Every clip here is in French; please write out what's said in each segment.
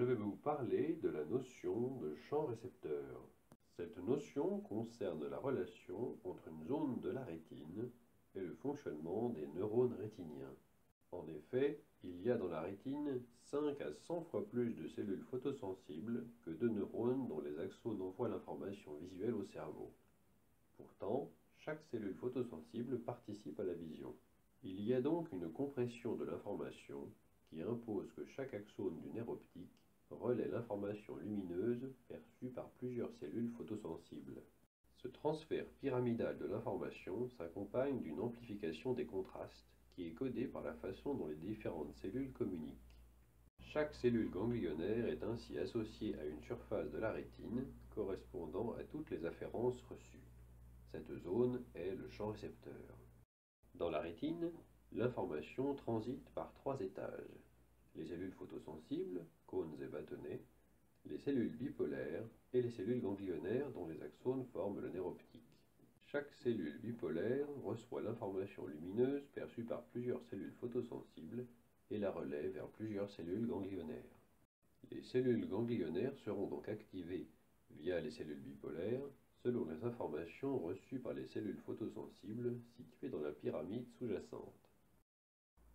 Je vais vous parler de la notion de champ récepteur. Cette notion concerne la relation entre une zone de la rétine et le fonctionnement des neurones rétiniens. En effet, il y a dans la rétine 5 à 100 fois plus de cellules photosensibles que de neurones dont les axones envoient l'information visuelle au cerveau. Pourtant, chaque cellule photosensible participe à la vision. Il y a donc une compression de l'information qui impose que chaque axone du nerf optique relaie l'information lumineuse perçue par plusieurs cellules photosensibles. Ce transfert pyramidal de l'information s'accompagne d'une amplification des contrastes qui est codée par la façon dont les différentes cellules communiquent. Chaque cellule ganglionnaire est ainsi associée à une surface de la rétine correspondant à toutes les afférences reçues. Cette zone est le champ récepteur. Dans la rétine, l'information transite par 3 étages. Les cellules photosensibles, cônes et bâtonnets, les cellules bipolaires et les cellules ganglionnaires dont les axones forment le nerf optique. Chaque cellule bipolaire reçoit l'information lumineuse perçue par plusieurs cellules photosensibles et la relaie vers plusieurs cellules ganglionnaires. Les cellules ganglionnaires seront donc activées via les cellules bipolaires selon les informations reçues par les cellules photosensibles situées dans la pyramide sous-jacente.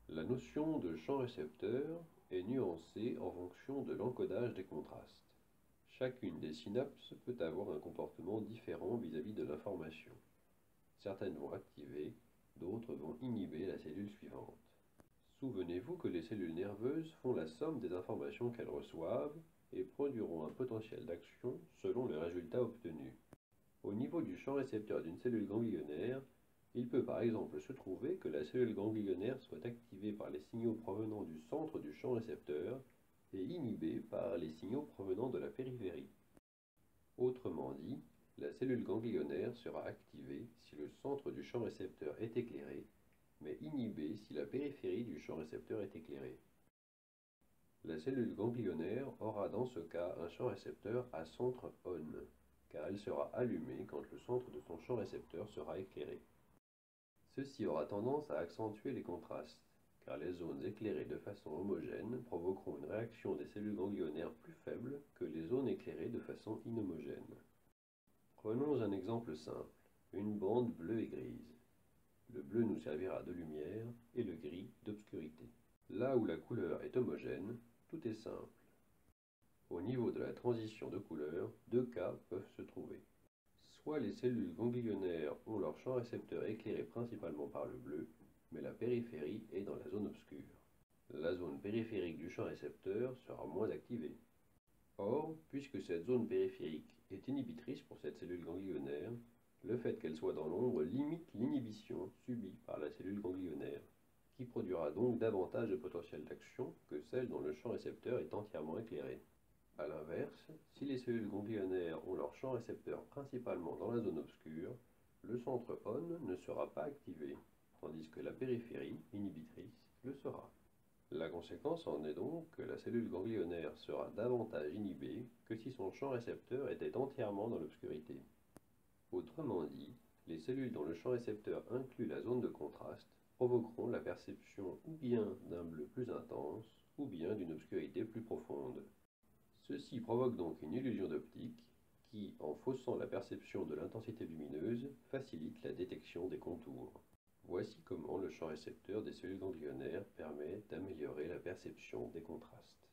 La notion de champ récepteur est nuancée en fonction de l'encodage des contrastes. Chacune des synapses peut avoir un comportement différent vis-à-vis de l'information. Certaines vont activer, d'autres vont inhiber la cellule suivante. Souvenez-vous que les cellules nerveuses font la somme des informations qu'elles reçoivent et produiront un potentiel d'action selon les résultats obtenus. Au niveau du champ récepteur d'une cellule ganglionnaire, il peut par exemple se trouver que la cellule ganglionnaire soit activée par les signaux provenant du centre du champ récepteur et inhibée par les signaux provenant de la périphérie. Autrement dit, la cellule ganglionnaire sera activée si le centre du champ récepteur est éclairé, mais inhibée si la périphérie du champ récepteur est éclairée. La cellule ganglionnaire aura dans ce cas un champ récepteur à centre on, car elle sera allumée quand le centre de son champ récepteur sera éclairé. Ceci aura tendance à accentuer les contrastes, car les zones éclairées de façon homogène provoqueront une réaction des cellules ganglionnaires plus faible que les zones éclairées de façon inhomogène. Prenons un exemple simple, une bande bleue et grise. Le bleu nous servira de lumière et le gris d'obscurité. Là où la couleur est homogène, tout est simple. Au niveau de la transition de couleur, 2 cas peuvent se trouver. Soit les cellules ganglionnaires ont leur champ récepteur éclairé principalement par le bleu, mais la périphérie est dans la zone obscure. La zone périphérique du champ récepteur sera moins activée. Or, puisque cette zone périphérique est inhibitrice pour cette cellule ganglionnaire, le fait qu'elle soit dans l'ombre limite l'inhibition subie par la cellule ganglionnaire, qui produira donc davantage de potentiel d'action que celle dont le champ récepteur est entièrement éclairé. A l'inverse, si les cellules ganglionnaires ont leur champ récepteur principalement dans la zone obscure, le centre on ne sera pas activé, tandis que la périphérie, inhibitrice, le sera. La conséquence en est donc que la cellule ganglionnaire sera davantage inhibée que si son champ récepteur était entièrement dans l'obscurité. Autrement dit, les cellules dont le champ récepteur inclut la zone de contraste provoqueront la perception ou bien d'un bleu plus intense ou bien d'une obscurité plus profonde. Ceci provoque donc une illusion d'optique qui, en faussant la perception de l'intensité lumineuse, facilite la détection des contours. Voici comment le champ récepteur des cellules ganglionnaires permet d'améliorer la perception des contrastes.